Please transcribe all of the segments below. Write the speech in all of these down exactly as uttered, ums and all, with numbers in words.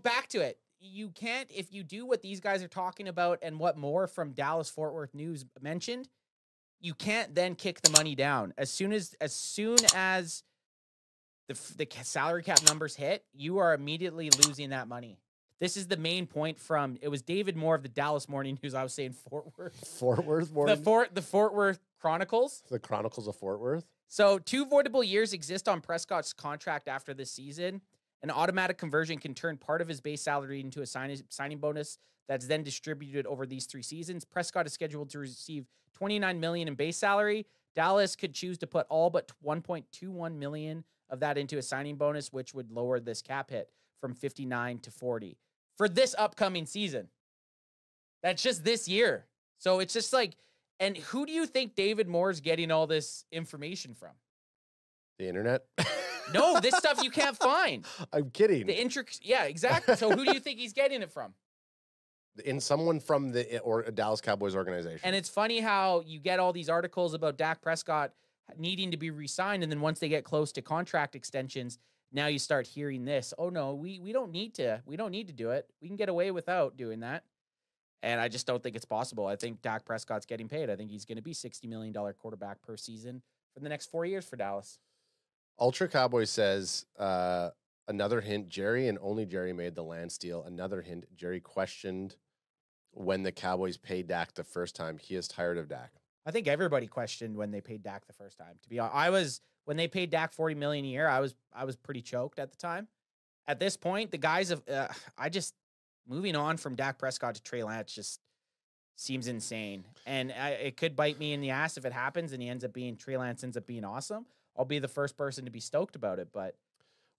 Back to it. You can't, if you do what these guys are talking about and what Moore from Dallas Fort Worth News mentioned, you can't then kick the money down. As soon as, as soon as the, the salary cap numbers hit, you are immediately losing that money. This is the main point from, it was David Moore of the Dallas Morning News. I was saying Fort Worth. Fort Worth Morning. The Fort, the Fort Worth Chronicles. The Chronicles of Fort Worth. So two voidable years exist on Prescott's contract after this season. An automatic conversion can turn part of his base salary into a sign signing bonus that's then distributed over these three seasons. Prescott is scheduled to receive twenty-nine million dollars in base salary. Dallas could choose to put all but one point two one million dollars of that into a signing bonus, which would lower this cap hit from fifty-nine to forty for this upcoming season. That's just this year. So it's just like, and who do you think David Moore's getting all this information from? The internet? No, this stuff you can't find. I'm kidding. The intric- yeah, exactly. So who do you think he's getting it from? In someone from the or Dallas Cowboys organization. And it's funny how you get all these articles about Dak Prescott needing to be re-signed, and then once they get close to contract extensions, now you start hearing this. Oh no, we we don't need to. We don't need to do it. We can get away without doing that. And I just don't think it's possible. I think Dak Prescott's getting paid. I think he's going to be sixty million dollars quarterback per season for the next four years for Dallas. Ultra Cowboy says, uh, another hint, Jerry and only Jerry made the Lance deal. Another hint, Jerry questioned when the Cowboys paid Dak the first time. He is tired of Dak. I think everybody questioned when they paid Dak the first time. To be honest, I was, when they paid Dak forty million dollars a year, I was, I was pretty choked at the time. At this point, the guys have, uh, I just, moving on from Dak Prescott to Trey Lance just seems insane. And I, it could bite me in the ass if it happens and he ends up being, Trey Lance ends up being awesome. I'll be the first person to be stoked about it, but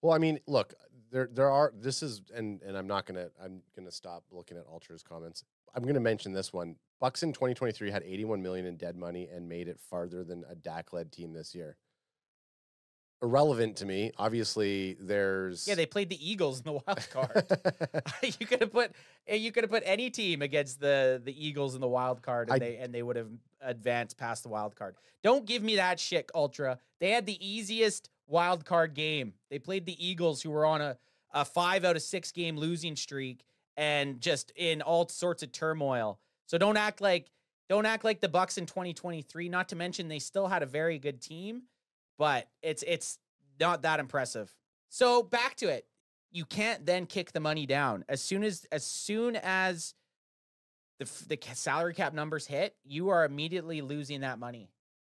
well, I mean, look, there there are this is and and I'm not gonna I'm gonna stop looking at Ultra's comments. I'm gonna mention this one. Bucks in twenty twenty-three had eighty-one million in dead money and made it farther than a Dak-led team this year. Irrelevant to me, obviously. There's yeah, they played the Eagles in the wild card. you could have put you could have put any team against the the Eagles in the wild card, and I, they and they would have advanced past the wild card. Don't give me that shit, Ultra. They had the easiest wild card game. They played the Eagles, who were on a a five out of six game losing streak and just in all sorts of turmoil. So don't act like don't act like the Bucks in twenty twenty-three. Not to mention they still had a very good team. But it's it's not that impressive. So back to it. You can't then kick the money down. As soon as as soon as the the salary cap numbers hit, you are immediately losing that money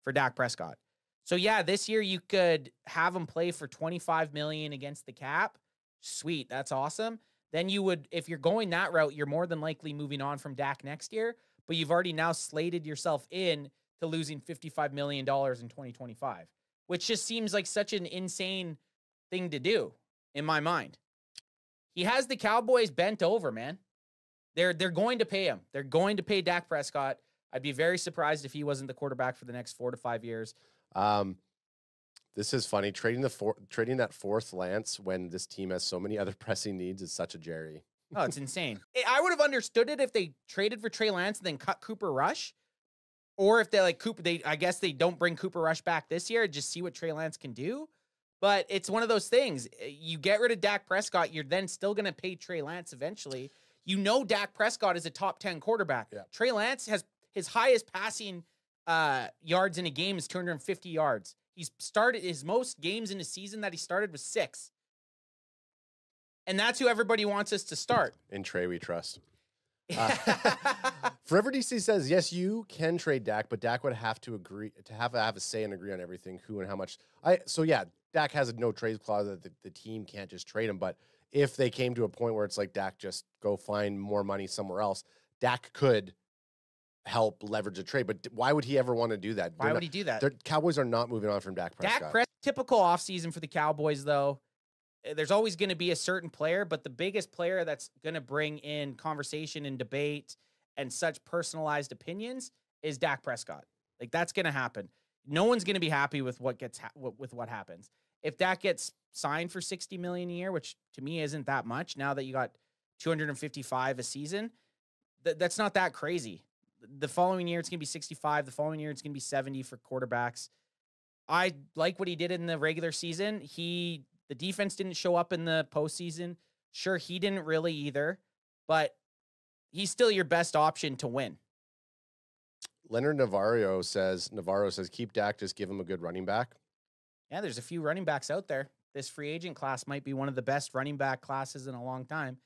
for Dak Prescott. So yeah, this year you could have him play for twenty-five million dollars against the cap. Sweet, that's awesome. Then you would, if you're going that route, you're more than likely moving on from Dak next year, but you've already now slated yourself in to losing fifty-five million dollars in twenty twenty-five. Which just seems like such an insane thing to do in my mind. He has the Cowboys bent over, man. They're they're going to pay him. They're going to pay Dak Prescott. I'd be very surprised if he wasn't the quarterback for the next four to five years. Um, this is funny. Trading the four, trading that fourth Lance when this team has so many other pressing needs is such a Jerry. Oh, it's insane. I would have understood it if they traded for Trey Lance and then cut Cooper Rush. Or if they like Cooper, they I guess they don't bring Cooper Rush back this year. Just see what Trey Lance can do. But it's one of those things. You get rid of Dak Prescott, you're then still going to pay Trey Lance eventually. You know Dak Prescott is a top ten quarterback. Yeah. Trey Lance has his highest passing uh, yards in a game is two hundred fifty yards. He's started his most games in a season that he started was six. And that's who everybody wants us to start. In Trey, we trust. Uh, Forever D C says, yes, you can trade Dak, but Dak would have to agree to have to have a say and agree on everything, who and how much. I so yeah, Dak has a no trade clause that the, the team can't just trade him. But if they came to a point where it's like Dak, just go find more money somewhere else, Dak could help leverage a trade. But why would he ever want to do that? Why They're would not, he do that? Cowboys are not moving on from Dak Prescott. Dak Prescott, typical offseason for the Cowboys, though. There's always going to be a certain player, but the biggest player that's going to bring in conversation and debate and such personalized opinions is Dak Prescott. Like that's going to happen. No one's going to be happy with what gets ha with what happens. If Dak gets signed for sixty million dollars a year, which to me isn't that much, now that you got two hundred fifty-five a season, th that's not that crazy. The following year it's going to be sixty-five. The following year it's going to be seventy for quarterbacks. I like what he did in the regular season. He The defense didn't show up in the postseason. Sure, he didn't really either, but he's still your best option to win. Leonard Navarro says, Navarro says, keep Dak, just give him a good running back. Yeah, there's a few running backs out there. This free agent class might be one of the best running back classes in a long time.